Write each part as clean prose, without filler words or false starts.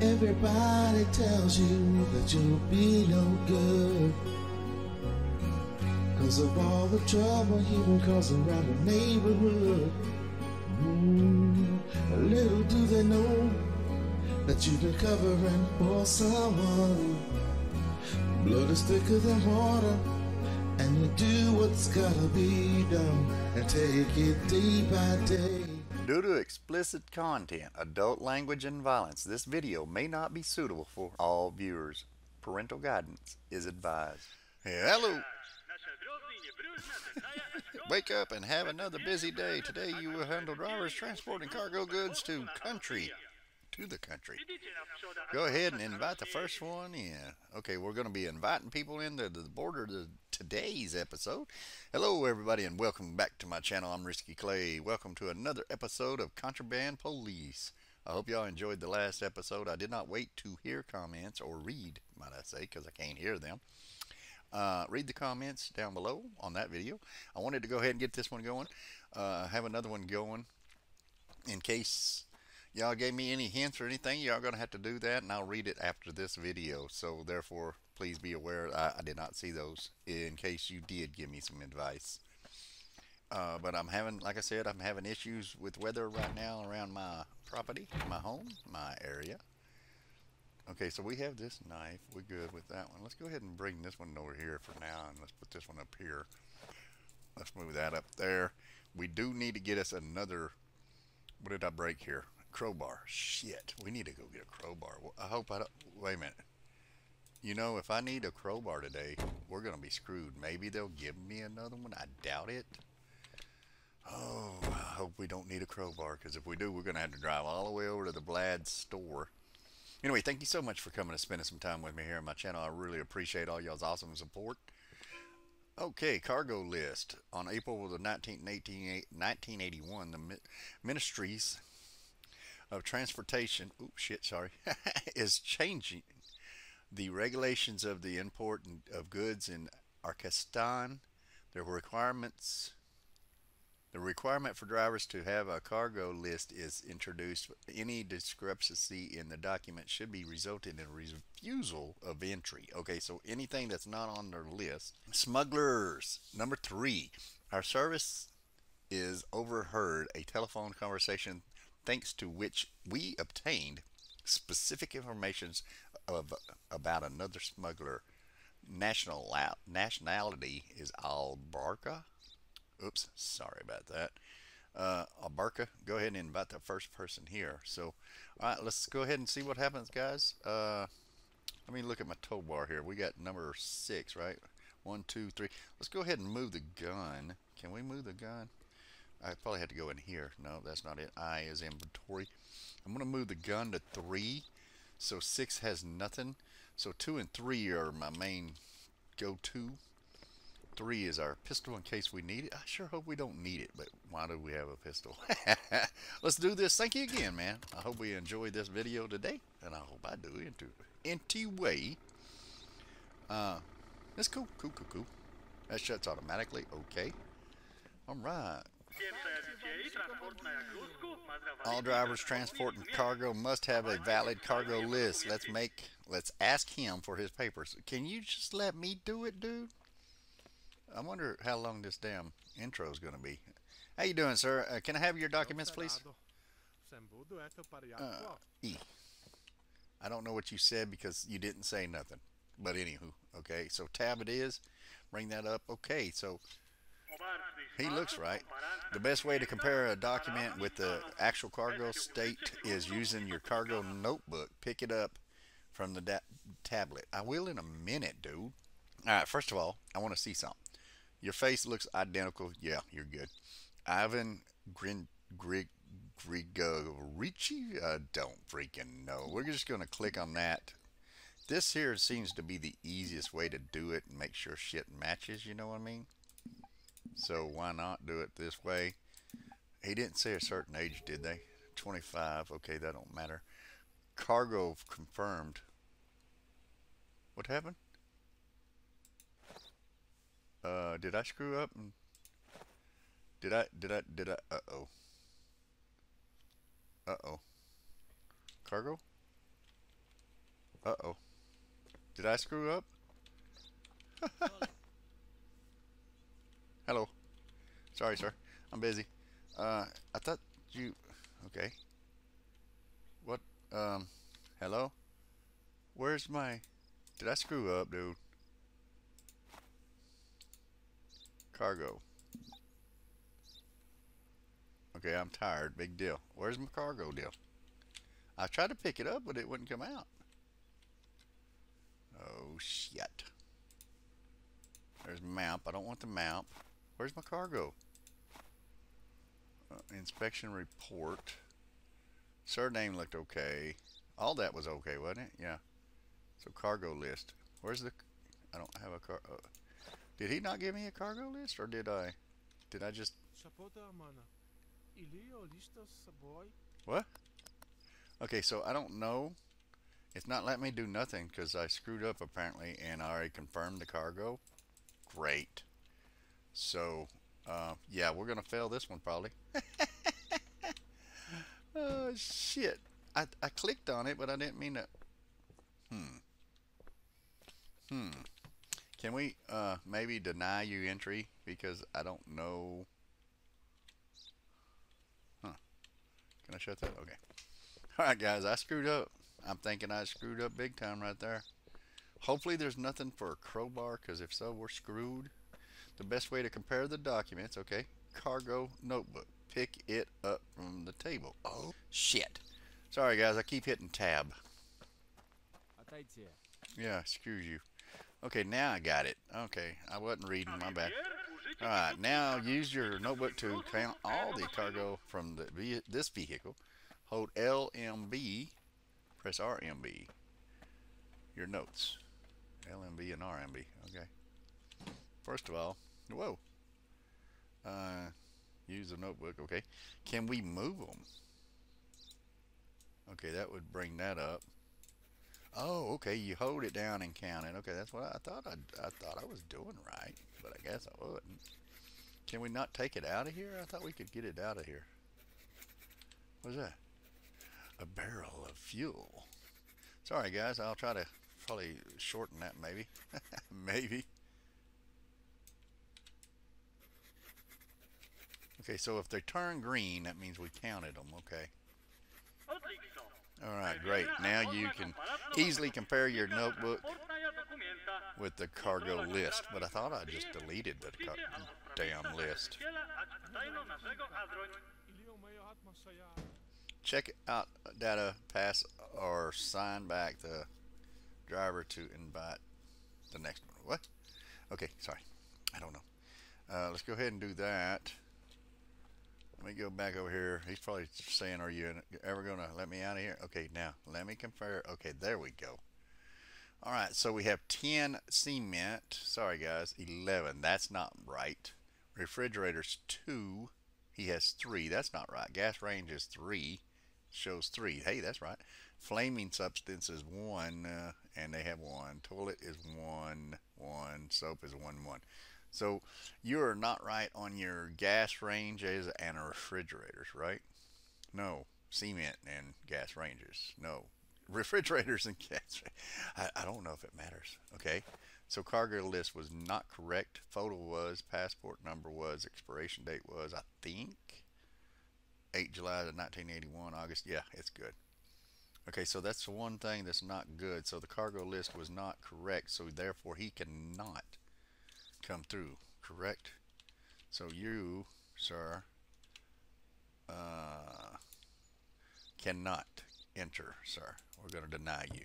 Everybody tells you that you'll be no good, 'cause of all the trouble you've been causing around the neighborhood. Little do they know that you've been covering for someone. Blood is thicker than water, and you do what's gotta be done, and take it day by day. Due to explicit content, adult language, and violence, this video may not be suitable for all viewers. Parental guidance is advised. Hello! Wake up and have another busy day. Today you will handle drivers transporting cargo goods to the country. Go ahead and invite the first one in. Okay, we're going to be inviting people into the border today's episode. Hello everybody and welcome back to my channel. I'm Risky Clay. Welcome to another episode of Contraband Police. I hope y'all enjoyed the last episode. I did not wait to hear comments, or read, might I say, because I can't hear them. Read the comments down below on that video. I wanted to go ahead and get this one going. Have another one going in case y'all gave me any hints or anything. Y'all gonna have to do that, and I'll read it after this video. So therefore, please be aware I did not see those. In case you did give me some advice, but I'm having, like I said, I'm having issues with weather right now around my property, my home, my area. Okay, so we have this knife. We're good with that one. Let's go ahead and bring this one over here for now, and let's put this one up here. Let's move that up there. We do need to get us another, what did I break here? Crowbar. Shit, we need to go get a crowbar. I hope I don't, wait a minute. You know, if I need a crowbar today, we're going to be screwed. Maybe they'll give me another one. I doubt it. Oh, I hope we don't need a crowbar, because if we do, we're going to have to drive all the way over to the Vlad's store. Anyway, thank you so much for coming and spending some time with me here on my channel. I really appreciate all y'all's awesome support. Okay, cargo list. On April the 19th, 1981, the Ministries of Transportation is changing the regulations of the import of goods in Arkestan. The requirement for drivers to have a cargo list is introduced. Any discrepancy in the document should be resulted in a refusal of entry. Okay, so anything that's not on their list. Smugglers. Number 3. Our service is overheard a telephone conversation thanks to which we obtained specific information about another smuggler. Nationality is Alburka. Oops, sorry about that. Alburka, go ahead and invite the first person here. So, all right, let's go ahead and see what happens, guys. Let me look at my tow bar here. We got number 6, right? 1, 2, 3. Let's go ahead and move the gun. Can we move the gun? I probably have to go in here. No, that's not it. I is inventory. I'm going to move the gun to 3. So 6 has nothing. So 2 and 3 are my main go-to. 3 is our pistol in case we need it. I sure hope we don't need it, but why do we have a pistol? Let's do this. Thank you again, man. I hope we enjoyed this video today, and I hope I do anyway. That's cool. That shuts automatically. Okay. All right. All drivers transporting cargo must have a valid cargo list. Let's ask him for his papers. Can you just let me do it, dude? I wonder how long this damn intro is going to be. How you doing, sir? Can I have your documents, please? I don't know what you said because you didn't say nothing. But anywho, okay. So tab it is. Bring that up. Okay, so he looks right. The best way to compare a document with the actual cargo state is using your cargo notebook. Pick it up from the tablet. I will in a minute, dude. All right, first of all, I want to see something. Your face looks identical. Yeah, you're good. Ivan Grin, Grigorici? I don't freaking know. We're just going to click on that. This here seems to be the easiest way to do it and make sure shit matches, you know what I mean? So why not do it this way? He didn't say a certain age, did they? 25. Okay, that don't matter. Cargo confirmed. What happened? Did I screw up? Did I, uh-oh. Cargo? Uh-oh. Did I screw up? Hello. Sorry, sir. I'm busy. I thought you... Okay. What? Hello? Where's my... Did I screw up, dude? Cargo. Okay, I'm tired. Big deal. Where's my cargo deal? I tried to pick it up, but it wouldn't come out. Oh, shit. There's map. I don't want the map. Where's my cargo? Inspection report. Surname looked okay. All that was okay, wasn't it? Yeah. So cargo list. Where's the... I don't have a car... did he not give me a cargo list, or did I? Did I just... What? Okay, so I don't know. It's not letting me do nothing because I screwed up apparently, and I already confirmed the cargo. Great. So, yeah, we're gonna fail this one probably. Oh shit! I clicked on it, but I didn't mean to. Can we maybe deny you entry because I don't know? Huh? Can I shut that? Okay. All right, guys, I screwed up. I'm thinking I screwed up big time right there. Hopefully there's nothing for a crowbar, because if so, we're screwed. The best way to compare the documents, okay, cargo notebook. Pick it up from the table. Oh, shit. Sorry, guys, I keep hitting tab. Yeah, excuse you. Okay, now I got it. Okay, I wasn't reading, my bad. All right, now use your notebook to count all the cargo from this vehicle. Hold LMB. Press RMB. Your notes. LMB and RMB. Okay. First of all, whoa. Use the notebook. Okay. Can we move them? Okay, that would bring that up. Oh, okay. You hold it down and count it. Okay, that's what I thought. I thought I was doing right, but I guess I wasn't. Can we not take it out of here? I thought we could get it out of here. What's that? A barrel of fuel. Sorry guys, I'll try to probably shorten that maybe. Maybe. Okay, so if they turn green, that means we counted them, okay. Alright, great. Now you can easily compare your notebook with the cargo list. But I thought I just deleted the damn list. Check out data, pass or sign back the driver to invite the next one. What? Okay, sorry. I don't know. Let's go ahead and do that. Let me go back over here. He's probably saying, are you ever going to let me out of here? Okay, now let me compare. Okay, there we go. All right, so we have 10 cement. Sorry, guys, 11. That's not right. Refrigerators, 2. He has 3. That's not right. Gas range is 3. Shows 3. Hey, that's right. Flaming substance is 1, and they have 1. Toilet is 1, 1. Soap is 1, 1. So you're not right on your gas ranges and refrigerators, right? No. Cement and gas ranges. No. Refrigerators and gas. I don't know if it matters. Okay. So cargo list was not correct. Photo was, passport number was, expiration date was, I think, 8 July of 1981, August. Yeah, it's good. Okay, so that's the one thing that's not good. So the cargo list was not correct, so therefore he cannot come through, correct? So you, sir, cannot enter, sir. We're going to deny you.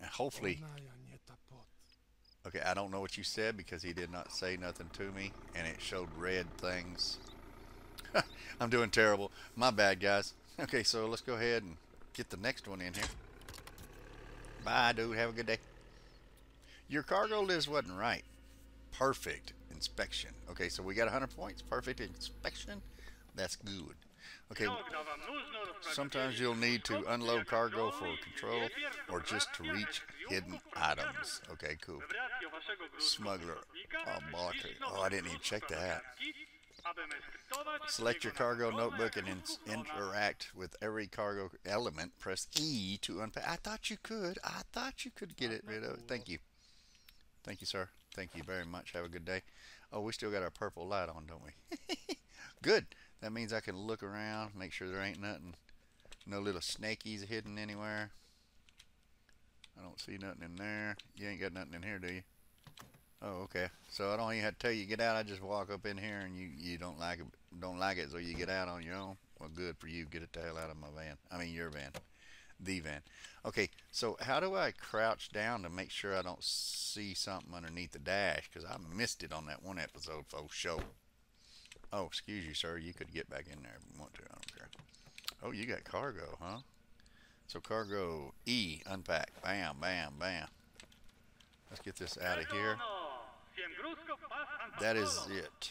And hopefully... Okay, I don't know what you said because he did not say nothing to me, and it showed red things. I'm doing terrible. My bad, guys. Okay, so let's go ahead and get the next one in here. Bye, dude. Have a good day. Your cargo list wasn't right. Perfect inspection. Okay, so we got 100 points. Perfect inspection. That's good. Okay, sometimes you'll need to unload cargo for control or just to reach hidden items. Okay, cool. Smuggler. Oh, I didn't even check that. Select your cargo notebook and interact with every cargo element. Press E to unpack. I thought you could. I thought you could get it rid of it. Thank you. Thank you, sir. Thank you very much. Have a good day. Oh, we still got our purple light on, don't we? Good. That means I can look around, make sure there ain't nothing. No little snakies hidden anywhere. I don't see nothing in there. You ain't got nothing in here, do you? Oh, okay. So I don't even have to tell you get out. I just walk up in here, and you don't like it, so you get out on your own. Well, good for you. Get it the hell out of my van. I mean your van, the van. Okay. So how do I crouch down to make sure I don't see something underneath the dash? Because I missed it on that one episode, folks. Show. Oh, excuse you, sir. You could get back in there if you want to. I don't care. Oh, you got cargo, huh? So cargo E, unpack. Bam, bam, bam. Let's get this out of here. That is it.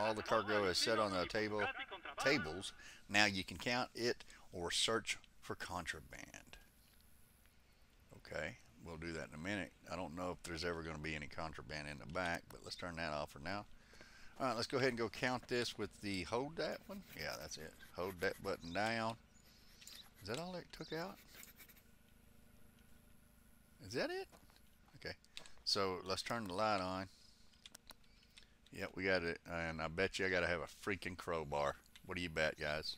All the cargo is set on the tables. Now you can count it or search for contraband. Okay, we'll do that in a minute. I don't know if there's ever going to be any contraband in the back, but let's turn that off for now. All right, let's go ahead and go count this with the hold that one. Yeah, that's it. Hold that button down. Is that all it took out? Is that it? Okay, so let's turn the light on. Yep, we got it, and I bet you I got to have a freaking crowbar. What do you bet, guys?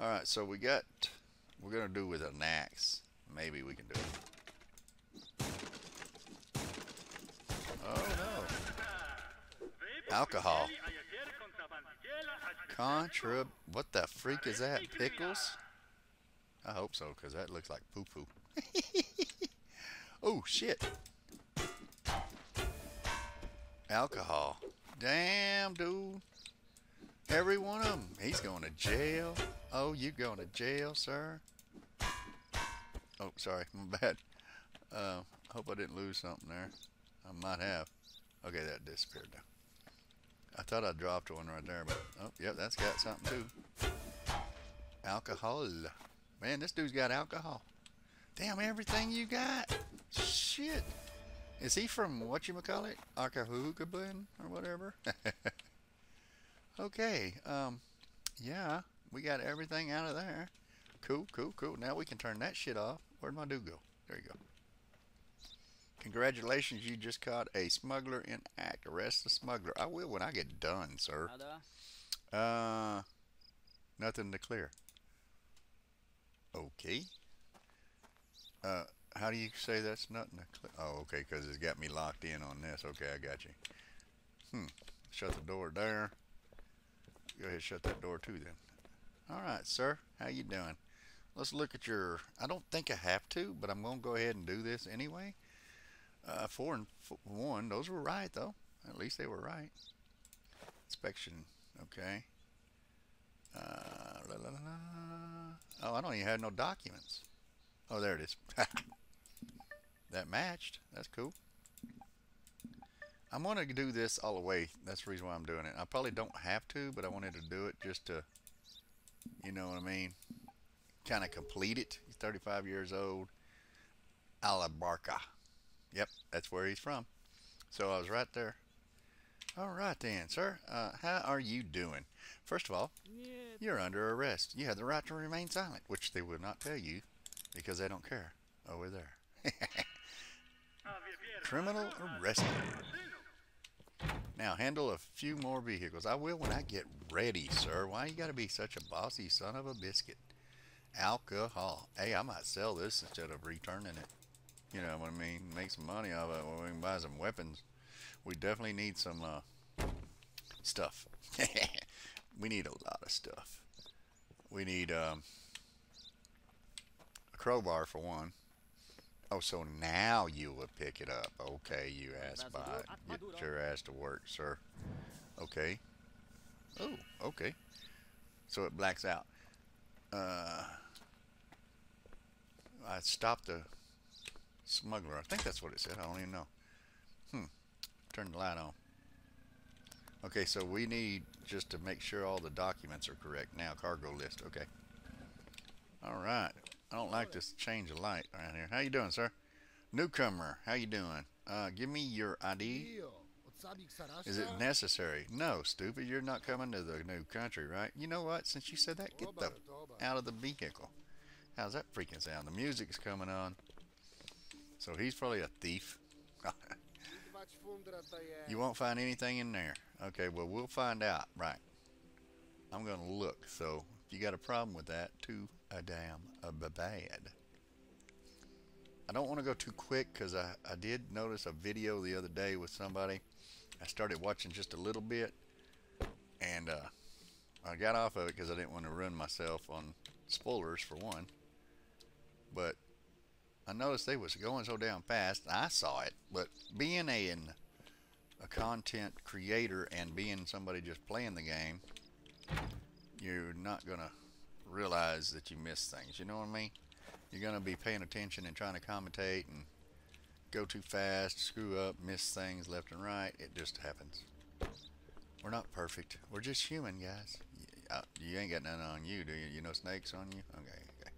All right, so we're going to do with an axe. Maybe we can do it. Oh, no. Alcohol. What the freak is that? Pickles? I hope so, because that looks like poo-poo. Oh, shit. Alcohol. Damn, dude. Every one of them. He's going to jail. Oh, you going to jail, sir? Oh, sorry. My bad. I hope I didn't lose something there. I might have. Okay, that disappeared now. I thought I dropped one right there, but... Oh, yep, that's got something, too. Alcohol. Man, this dude's got alcohol. Damn, everything you got. Shit. Is he from whatchamacallit? Akahookabun or whatever? Okay. Yeah, we got everything out of there. Cool, cool, cool. Now we can turn that shit off. Where'd my dude go? There you go. Congratulations, you just caught a smuggler in act. Arrest the smuggler. I will when I get done, sir. Nothing to clear. Okay. How do you say that's nothing? Oh, okay, because it's got me locked in on this. Okay, I got you. Shut the door there. Go ahead, shut that door too, then. All right, sir. How you doing? Let's look at your... I don't think I have to, but I'm going to go ahead and do this anyway. 4 and 1. Those were right, though. At least they were right. Inspection. Okay. La, la, la, la. Oh, I don't even have no documents. Oh, there it is. That matched. That's cool. I'm going to do this all the way. That's the reason why I'm doing it. I probably don't have to, but I wanted to do it just to, you know what I mean, kind of complete it. He's 35 years old. Alburka. Yep, that's where he's from. So I was right there. All right then, sir. How are you doing? First of all, you're under arrest. You have the right to remain silent, which they will not tell you because they don't care. Oh, we're there. Criminal arrested. Now, handle a few more vehicles. I will when I get ready, sir. Why you got to be such a bossy son of a biscuit? Alcohol. Hey, I might sell this instead of returning it. You know what I mean? Make some money off it. Well, we can buy some weapons. We definitely need some stuff. We need a lot of stuff. We need a crowbar for one. Oh, so now you will pick it up. Okay, you assbot. Get your ass to work, sir. Okay. Oh, okay. So it blacks out. I stopped the smuggler. I think that's what it said. I don't even know. Turn the light on. Okay, so we need just to make sure all the documents are correct. Now, cargo list. Okay. All right. I don't like this change of light around here. How you doing, sir? Newcomer. How you doing? Give me your ID. Is it necessary? No, stupid, you're not coming to the new country, right? You know what? Since you said that, get the out of the vehicle. How's that freaking sound? The music's coming on. So he's probably a thief. You won't find anything in there. Okay, well, we'll find out. Right. I'm going to look. So if you got a problem with that, too a damn bad. I don't want to go too quick because I did notice a video the other day with somebody. I started watching just a little bit, and I got off of it because I didn't want to ruin myself on spoilers for one. But I noticed they was going so damn fast. I saw it, but being a content creator and being somebody just playing the game, you're not gonna realize that you miss things. You know what I mean? You're going to be paying attention and trying to commentate and go too fast, screw up, miss things left and right. It just happens. We're not perfect. We're just human, guys. You ain't got nothing on you, do you? You know snakes on you? Okay, okay.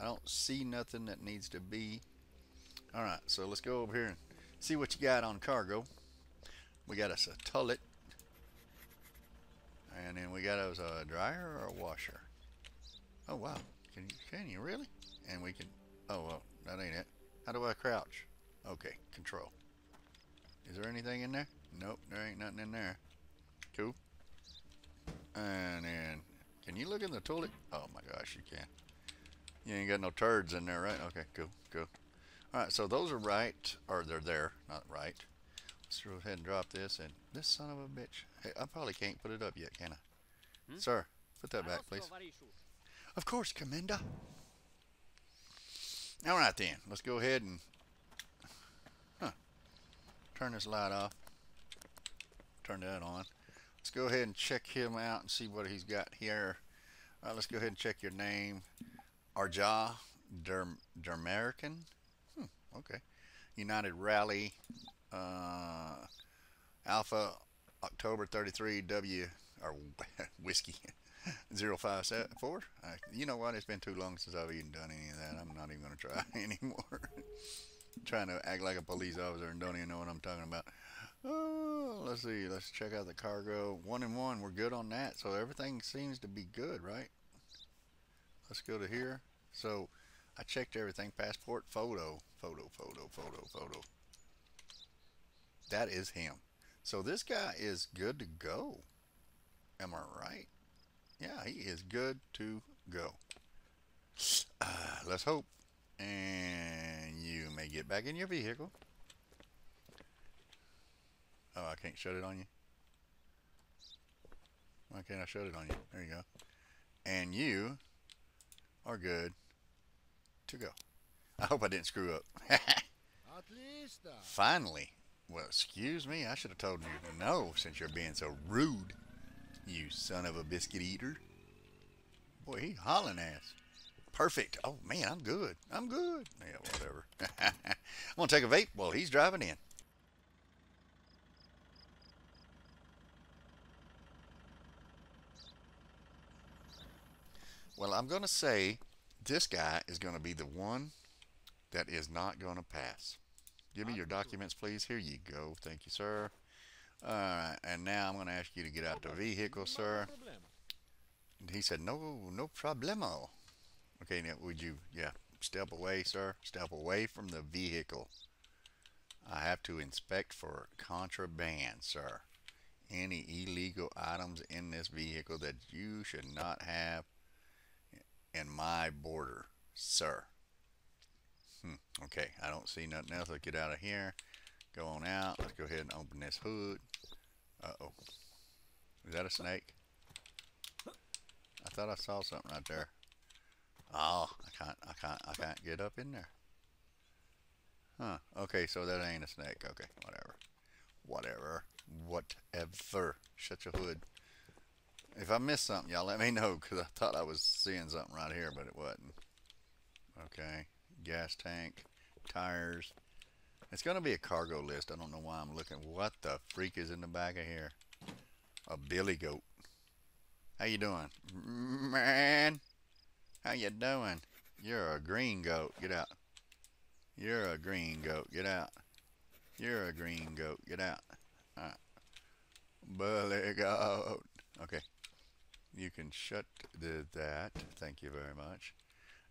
I don't see nothing that needs to be. Alright, so let's go over here and see what you got on cargo. We got us a tullet. And then we got us a dryer or a washer. Oh, wow. Can you really? And we can... Oh, well, that ain't it. How do I crouch? Okay, control. Is there anything in there? Nope, there ain't nothing in there. Cool. And then... Can you look in the toilet? Oh, my gosh, you can. You ain't got no turds in there, right? Okay, cool, cool. Alright, so those are right... Or they're there, not right. Let's go ahead and drop this. And this son of a bitch... Hey, I probably can't put it up yet, can I? Hmm? Sir, put that back, please. Of course, Commander. All right, then. Let's go ahead and turn this light off. Turn that on. Let's go ahead and check him out and see what he's got here. All right, let's go ahead and check your name. Arja Dermerican. Okay. United Rally. Alpha October 33 W or Whiskey. 054. You know what? It's been too long since I've even done any of that. I'm not even going to try anymore. Trying to act like a police officer and don't even know what I'm talking about. Oh, let's see. Let's check out the cargo. 1 and 1. We're good on that. So everything seems to be good, right? Let's go to here. So I checked everything. Passport, photo. That is him. So this guy is good to go. Am I right? Yeah, he is good to go. Let's hope. And you may get back in your vehicle. Oh, I can't shut it on you. Why can't I shut it on you? There you go. And you are good to go. I hope I didn't screw up. Finally. Well, excuse me. I should have told you no since you're being so rude. You son of a biscuit eater. Boy, he hollering ass. Perfect. Oh, man, I'm good. I'm good. Yeah, whatever. I'm going to take a vape while he's driving in. Well, I'm going to say this guy is going to be the one that is not going to pass. Give me your documents, please. Here you go. Thank you, sir. Alright, and now I'm going to ask you to get out the vehicle, sir. And he said, no, no problemo. Okay, now would you, step away, sir. Step away from the vehicle. I have to inspect for contraband, sir. Any illegal items in this vehicle that you should not have in my border, sir. Okay, I don't see nothing else. Let's get out of here. Go on out. Let's go ahead and open this hood. Uh-oh. Is that a snake? I thought I saw something right there. Oh, I can't get up in there. Huh. Okay, so that ain't a snake. Okay, whatever. Whatever. Shut your hood. If I missed something, y'all let me know, because I thought I was seeing something right here, but it wasn't. Okay. Gas tank. Tires. It's going to be a cargo list. I don't know why I'm looking. What the freak is in the back of here? A billy goat. How you doing? Man. How you doing? You're a green goat. Get out. You're a green goat. Get out. You're a green goat. Get out. Bully goat. Okay. You can shut that. Thank you very much.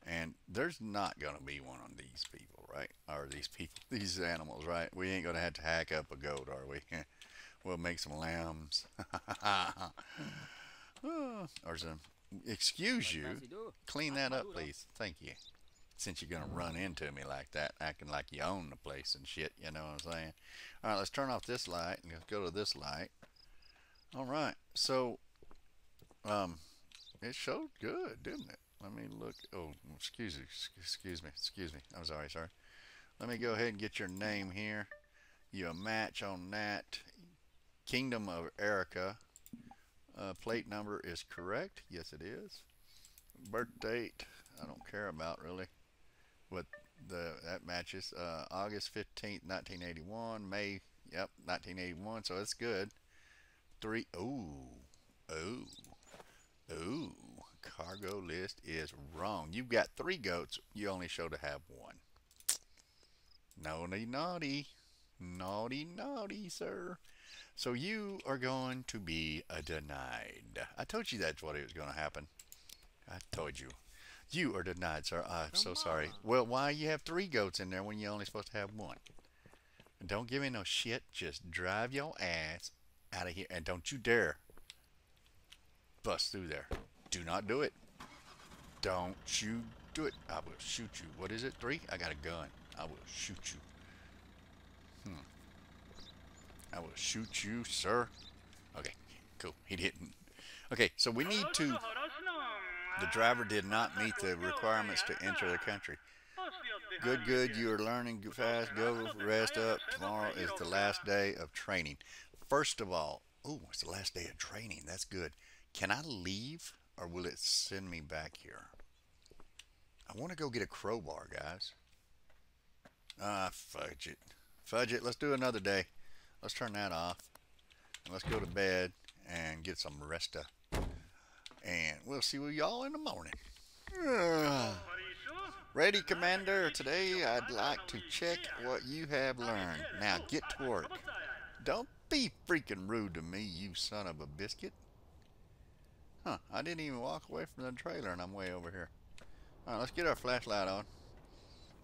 And there's not going to be one on these people, right? Or these people, these animals, right? We ain't going to have to hack up a goat, are we? We'll make some lambs. Or some, excuse you, clean that up, please. Thank you. Since you're going to run into me like that, acting like you own the place and shit, you know what I'm saying? All right, let's turn off this light and let's go to this light. All right, so it showed good, didn't it? Let me look. Oh, excuse me. Excuse me. Excuse me. I'm sorry. Sorry. Let me go ahead and get your name here. You a match on that. Kingdom of Erica. Plate number is correct. Yes, it is. Birth date. I don't care about really what that matches. August 15th, 1981. May. Yep, 1981. So that's good. Three. Oh. Oh. Ooh, cargo list is wrong. You've got 3 goats. You only show to have 1. Naughty, naughty. Naughty, naughty, sir. So you are going to be denied. I told you that's what it was going to happen. I told you. You are denied, sir. I'm so sorry. Well, why you have 3 goats in there when you're only supposed to have 1? And don't give me no shit. Just drive your ass out of here. And don't you dare bust through there. Do not do it. Don't you do it. I will shoot you. What is it? 3? I got a gun. I will shoot you. I will shoot you, sir. Okay, cool. He didn't. Okay, so we need to... The driver did not meet the requirements to enter the country. Good, good. You are learning fast. Go rest up. Tomorrow is the last day of training. First of all... Oh, it's the last day of training. That's good. Can I leave, or will it send me back here? I want to go get a crowbar, guys. Ah, fudge it. Fudge it. Let's do another day. Let's turn that off. And let's go to bed and get some resta. And we'll see y'all in the morning. Ready, Commander. Today I'd like to check what you have learned. Now get to work. Don't be freaking rude to me, you son of a biscuit. Huh, I didn't even walk away from the trailer and I'm way over here. Alright, let's get our flashlight on.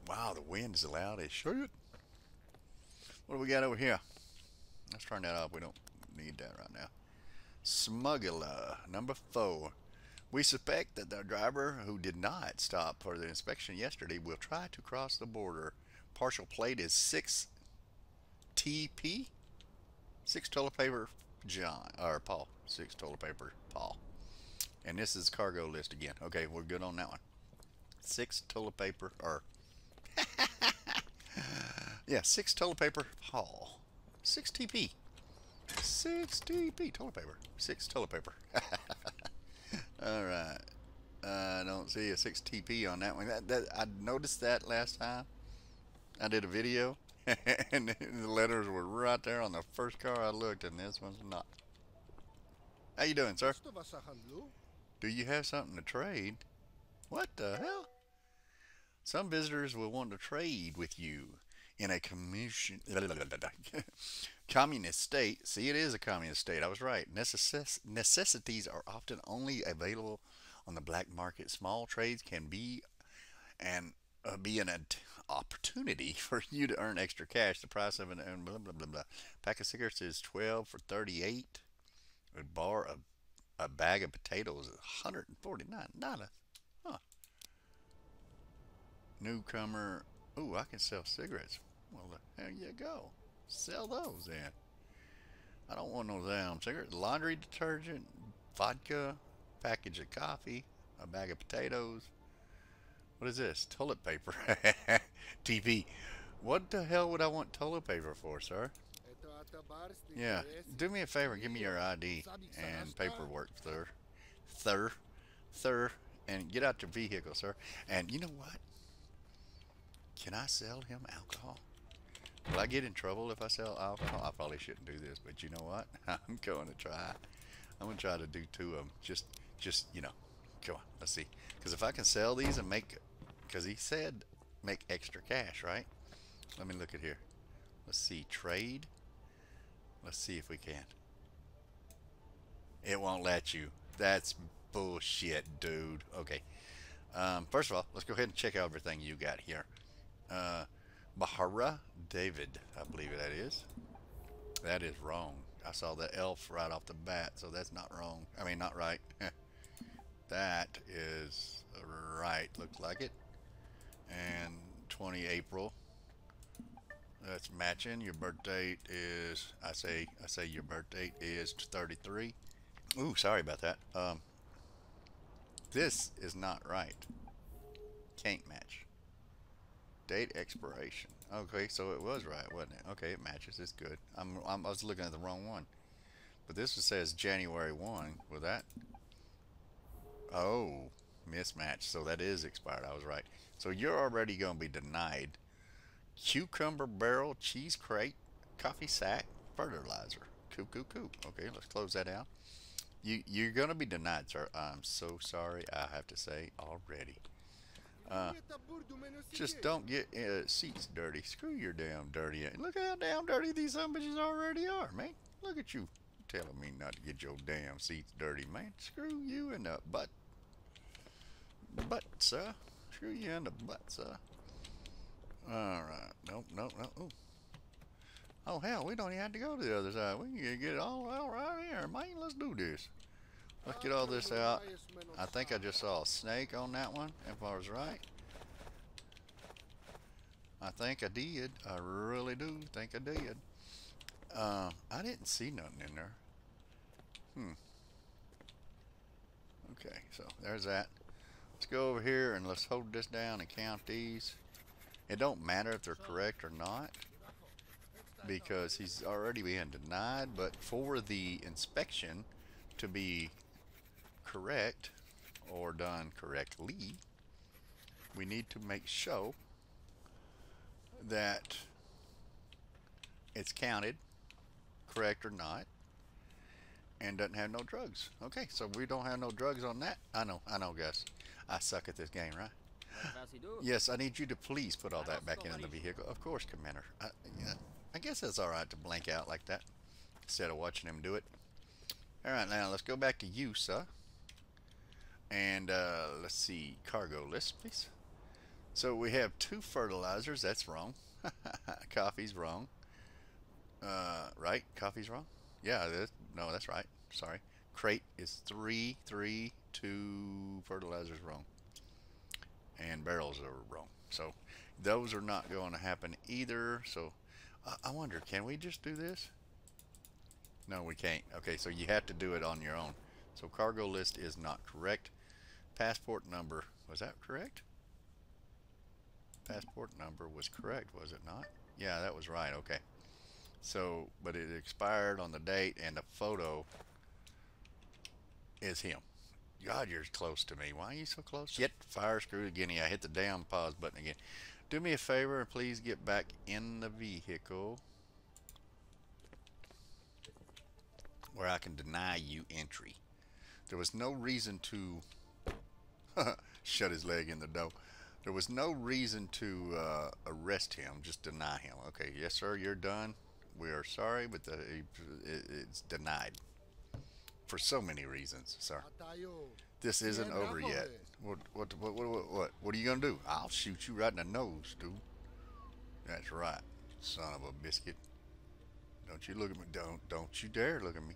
Wow, the wind is loud as shit. What do we got over here? Let's turn that off. We don't need that right now. Smuggler, number 4. We suspect that the driver who did not stop for the inspection yesterday will try to cross the border. Partial plate is 6 TP? 6 toilet paper John, or Paul. 6 toilet paper Paul. And this is cargo list again. Okay, we're good on that one. 6 toilet paper, or... yeah, 6 toilet paper haul. 6 TP. 6 TP toilet paper. 6 toilet paper. Alright. I don't see a 6 TP on that one. I noticed that last time. I did a video, and the letters were right there on the first car I looked, and this one's not. How you doing, sir? Do you have something to trade? What the hell? Some visitors will want to trade with you in a communist state. See, it is a communist state. I was right. Necessities are often only available on the black market. Small trades can be an opportunity for you to earn extra cash. The price of an blah blah blah blah. Pack of cigarettes is 12 for 38. A bar of a bag of potatoes is $149. Huh. Newcomer. Oh, I can sell cigarettes. Well, there you go. Sell those then. I don't want no damn cigarettes. Laundry detergent, vodka, package of coffee, a bag of potatoes. What is this? Toilet paper. TV. What the hell would I want toilet paper for, sir? Yeah, do me a favor, give me your ID and paperwork, sir. Sir, and get out your vehicle, sir. And you know what? Can I sell him alcohol? Will I get in trouble if I sell alcohol? I probably shouldn't do this, but you know what? I'm going to try. I'm going to try to do 2 of them. Just you know, come on, let's see. Because if I can sell these and make, because he said make extra cash, right? Let me look at here. Let's see, trade. Let's see if we can. It won't let you. That's bullshit, dude. Okay. First of all, let's go ahead and check out everything you got here. Bahara David, I believe that is. That is wrong. I saw the elf right off the bat, so that's not wrong. I mean, not right. That is right, looks like it. And 20 April. That's matching. Your birth date is, I say your birth date is 33. Ooh, sorry about that. This is not right. Can't match. Date expiration. Okay, so it was right, wasn't it? Okay, it matches. It's good. I was looking at the wrong one. But this one says January 1. Well, that... Oh, mismatch. So that is expired. I was right. So you're already going to be denied cucumber barrel, cheese crate, coffee sack, fertilizer. Coo. Okay, let's close that out. You're going to be denied, sir. I'm so sorry, I have to say already. Just don't get seats dirty. Screw your damn dirty. Look how damn dirty these bitches already are, man. Look at you telling me not to get your damn seats dirty, man. Screw you in the butt. Butt, sir. Screw you in the butt, sir. Alright. Nope. Ooh. Oh, hell, we don't even have to go to the other side. We can get it all out right here, man. Let's do this. Let's get all this out. I think I just saw a snake on that one, if I was right. I think I did. I really do think I did. I didn't see nothing in there. Okay, so there's that. Let's go over here and let's hold this down and count these. It don't matter if they're correct or not, because he's already being denied, but for the inspection to be correct or done correctly, we need to make sure that it's counted correct or not and doesn't have no drugs. Okay, so we don't have no drugs on that. I know guys, I suck at this game, right? Yes, I need you to please put all that back in the vehicle. Of course, Commander. I guess it's alright to blank out like that instead of watching him do it. Alright, now let's go back to you, sir. And let's see, cargo list, please. So we have 2 fertilizers. That's wrong. Coffee's wrong. Right? Coffee's wrong? Yeah, no, that's right. Sorry. Crate is 3, 2 fertilizers wrong. And barrels are wrong. So those are not going to happen either. So I wonder, can we just do this? No, we can't. Okay, so you have to do it on your own. So cargo list is not correct. Passport number, was that correct? Passport number was correct, was it not? Yeah, that was right. Okay. So, but it expired on the date, and the photo is him. God, you're close to me. Why are you so close? Shit, fire screwed again. I hit the damn pause button again. Do me a favor and please get back in the vehicle where I can deny you entry. There was no reason to shut his leg in the door. There was no reason to arrest him, just deny him. Okay, yes sir, you're done. We are sorry, but it's denied. For so many reasons, sir. This isn't over yet. What are you gonna do? I'll shoot you right in the nose, dude. That's right, son of a biscuit. Don't you look at me. Don't you dare look at me.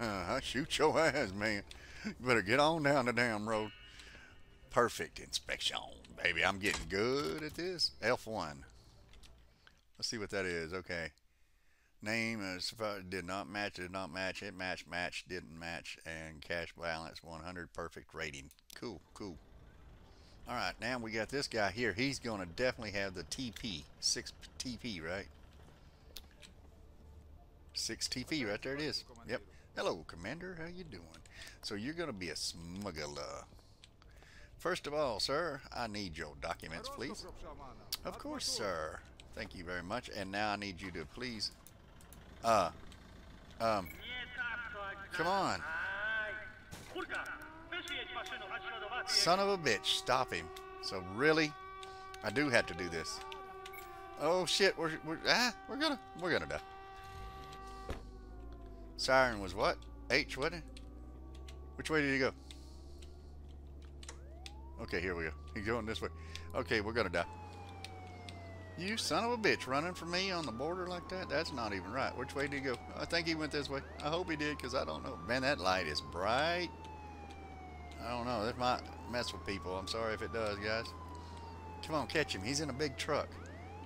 I shoot your ass, man. You better get on down the damn road. Perfect inspection, baby. I'm getting good at this. F1. Let's see what that is. Okay. Name is, did not match, it matched, didn't match, and cash balance 100, perfect rating. Cool. All right, now we got this guy here. He's gonna definitely have the TP, 6 TP, right? 6 TP, right there it is. Yep. Hello, Commander, how you doing? So you're gonna be a smuggler. First of all, sir, I need your documents, please. Of course, sir. Thank you very much. And now I need you to please. Come on. Son of a bitch, stop him. So really, I do have to do this. Oh shit, we're gonna die. Siren was what? H, wasn't it? Which way did he go? Okay, here we go. He's going this way. Okay, we're gonna die. You son of a bitch, running from me on the border like that? That's not even right. Which way did he go? I think he went this way. I hope he did, because I don't know. Man, that light is bright. I don't know. This might mess with people. I'm sorry if it does, guys. Come on, catch him. He's in a big truck.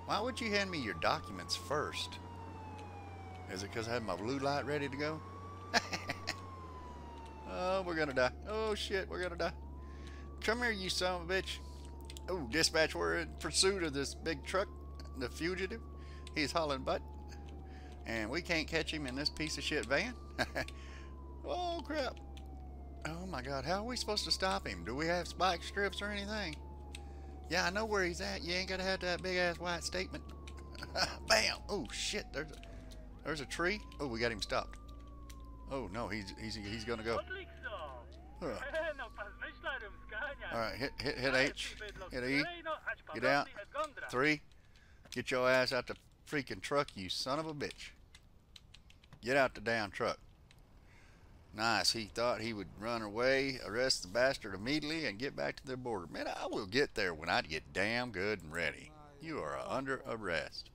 Why would you hand me your documents first? Is it because I had my blue light ready to go? Oh, we're gonna die. Oh, shit, we're gonna die. Come here, you son of a bitch. Oh, dispatch, we're in pursuit of this big truck, the fugitive. He's hauling butt. And we can't catch him in this piece of shit van. Oh, crap. Oh, my God. How are we supposed to stop him? Do we have spike strips or anything? Yeah, I know where he's at. You ain't got to have that big-ass white statement. Bam. Oh, shit. There's a tree. Oh, we got him stopped. Oh, no. He's going to go. Huh. All right, hit H, hit E, get out, 3, get your ass out the freaking truck, you son of a bitch. Get out the damn truck. Nice, he thought he would run away, arrest the bastard immediately, and get back to the border. Man, I will get there when I get damn good and ready. You are under arrest.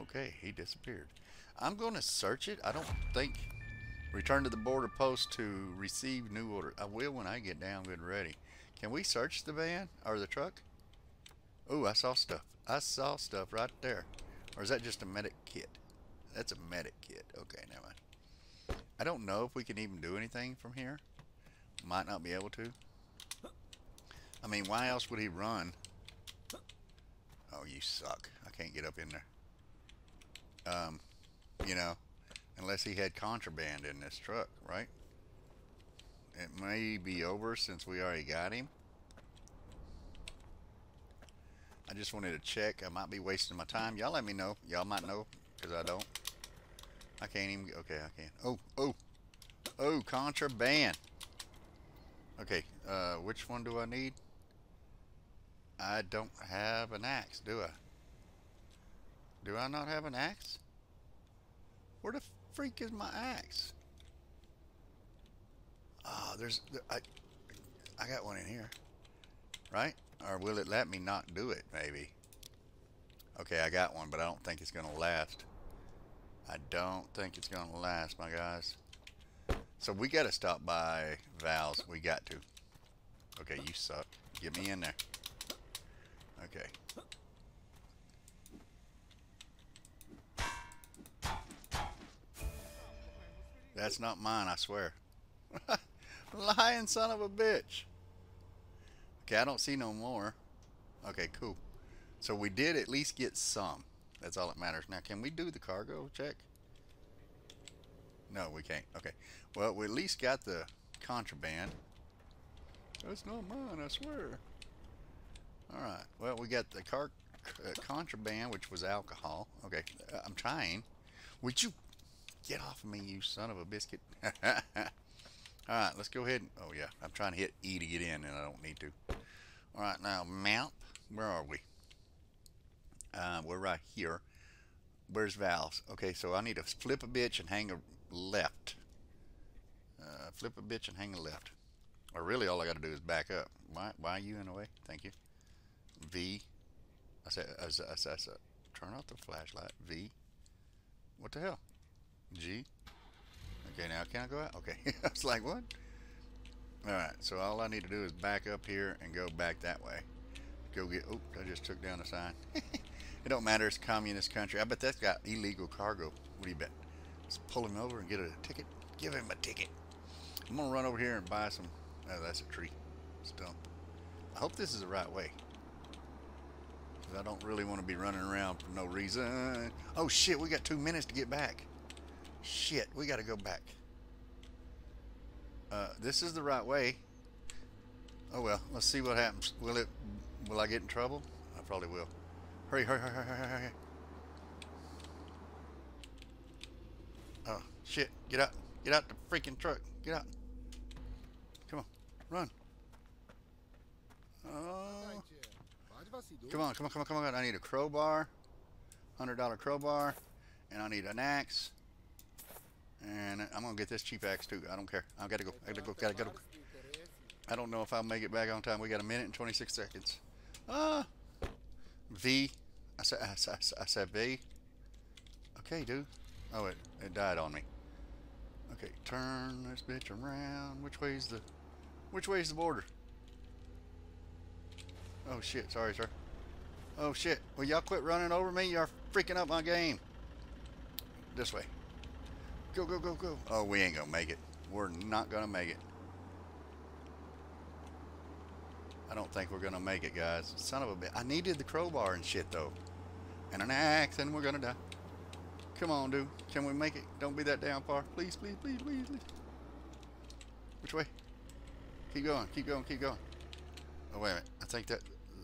Okay, he disappeared. I'm going to search it. I don't think... Return to the border post to receive new order. I will when I get down good and ready. Can we search the van or the truck? Oh, I saw stuff. I saw stuff right there. Or is that just a medic kit? That's a medic kit. Okay, never mind. I don't know if we can even do anything from here. Might not be able to. I mean, why else would he run? Oh, you suck. I can't get up in there. You know. Unless he had contraband in this truck, right? It may be over since we already got him. I just wanted to check. I might be wasting my time. Y'all let me know. Y'all might know, because I don't. I can't even... Okay, I can. Oh, contraband. Okay, which one do I need? I don't have an axe, do I? Do I not have an axe? Where the freak is my axe? Oh, I got one in here. Right? Or will it let me not do it, maybe? Okay, I got one, but I don't think it's going to last. I don't think it's going to last, my guys. So we got to stop by Val's. We got to. Okay, you suck. Get me in there. Okay. That's not mine, I swear. Lying son of a bitch. Okay, I don't see no more. Okay, cool. So we did at least get some. That's all that matters. Now, can we do the cargo check? No, we can't. Okay. Well, we at least got the contraband. That's not mine, I swear. All right. Well, we got the contraband, which was alcohol. Okay, I'm trying. Would you... Get off of me, you son of a biscuit. All right, let's go ahead. And, oh, yeah, I'm trying to hit E to get in, and I don't need to. All right, now, map. Where are we? We're right here. Where's Valves? Okay, so I need to flip a bitch and hang a left. Flip a bitch and hang a left. Or really, all I got to do is back up. Why are you in the way? Thank you. V. I said, turn off the flashlight. V. What the hell? G. Okay, now can I go out? Okay. I was like, what? Alright, so all I need to do is back up here and go back that way. Go get... Oh, I just took down a sign. It don't matter. It's a communist country. I bet that's got illegal cargo. What do you bet? Just pull him over and get a ticket. Give him a ticket. I'm going to run over here and buy some... Oh, that's a tree. Stump. I hope this is the right way. Because I don't really want to be running around for no reason. Oh, shit. We got 2 minutes to get back. Shit, we gotta go back. This is the right way. Oh well, let's see what happens. Will I get in trouble? I probably will. Hurry, hurry, hurry, hurry, hurry. Oh shit, get out. Get out the freaking truck. Get out. Come on, run. Oh. Come on, come on, come on, come on. I need a crowbar. $100 crowbar. And I need an axe. And I'm gonna get this cheap axe too. I don't care. I gotta go. I gotta go. Gotta go. I don't know if I'll make it back on time. We got a minute and 26 seconds. V. I said V. Okay, dude. Oh, it died on me. Okay, turn this bitch around. Which way's the border? Oh shit. Sorry, sir. Oh shit. Well, y'all quit running over me. Y'all freaking up my game. This way. Go, go, go, go. Oh, we ain't gonna make it. We're not gonna make it. I don't think we're gonna make it, guys. Son of a bitch. I needed the crowbar and shit, though. And an axe, and we're gonna die. Come on, dude. Can we make it? Don't be that down far. Please, please, please, please, please. Which way? Keep going, keep going, keep going. Oh, wait a minute. I think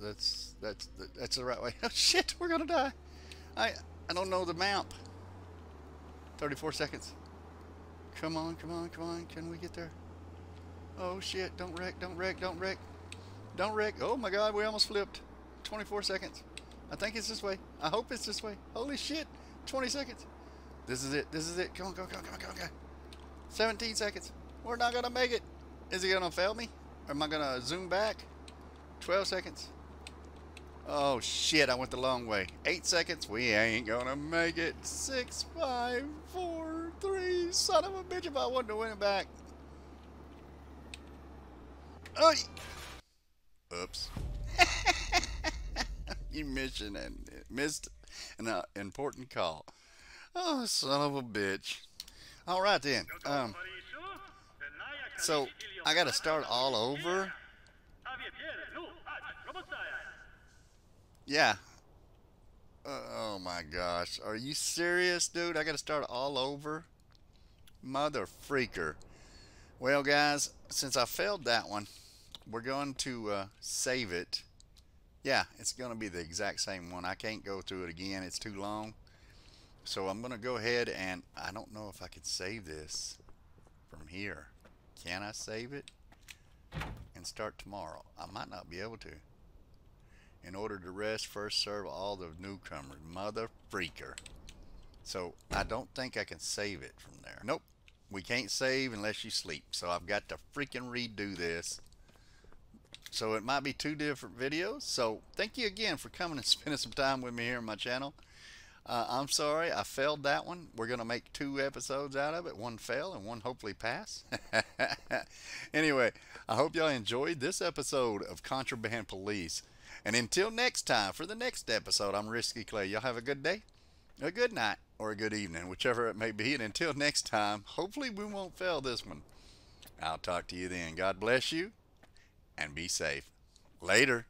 that's the right way. Oh, shit, we're gonna die. I don't know the map. 34 seconds. Come on, come on, come on. Can we get there? Oh shit, don't wreck, don't wreck, don't wreck. Don't wreck. Oh my god, we almost flipped. 24 seconds. I think it's this way. I hope it's this way. Holy shit. 20 seconds. This is it. This is it. Come on, come on, come on, come on, come on. 17 seconds. We're not gonna make it. Is he gonna fail me? Or am I gonna zoom back? 12 seconds. Oh shit, I went the long way. 8 seconds. We ain't gonna make it. 6, 5, 4, 3. Son of a bitch, if I wanted to win it back. Oh, oops. You missed an important call. Oh, son of a bitch. All right then. So I gotta start all over. Yeah. Oh my gosh. Are you serious, dude? I got to start all over? Mother freaker. Well, guys, since I failed that one, we're going to save it. Yeah, it's going to be the exact same one. I can't go through it again. It's too long. So I'm going to go ahead and I don't know if I could save this from here. Can I save it and start tomorrow? I might not be able to. In order to rest, first serve all the newcomers. Mother freaker. So I don't think I can save it from there. Nope. We can't save unless you sleep. So I've got to freaking redo this. So it might be 2 different videos. So thank you again for coming and spending some time with me here on my channel. I'm sorry I failed that one. We're going to make 2 episodes out of it. 1 fail and 1 hopefully pass. Anyway, I hope y'all enjoyed this episode of Contraband Police. And until next time, for the next episode, I'm Risky Clay. Y'all have a good day, a good night, or a good evening, whichever it may be. And until next time, hopefully we won't fail this one. I'll talk to you then. God bless you, and be safe. Later.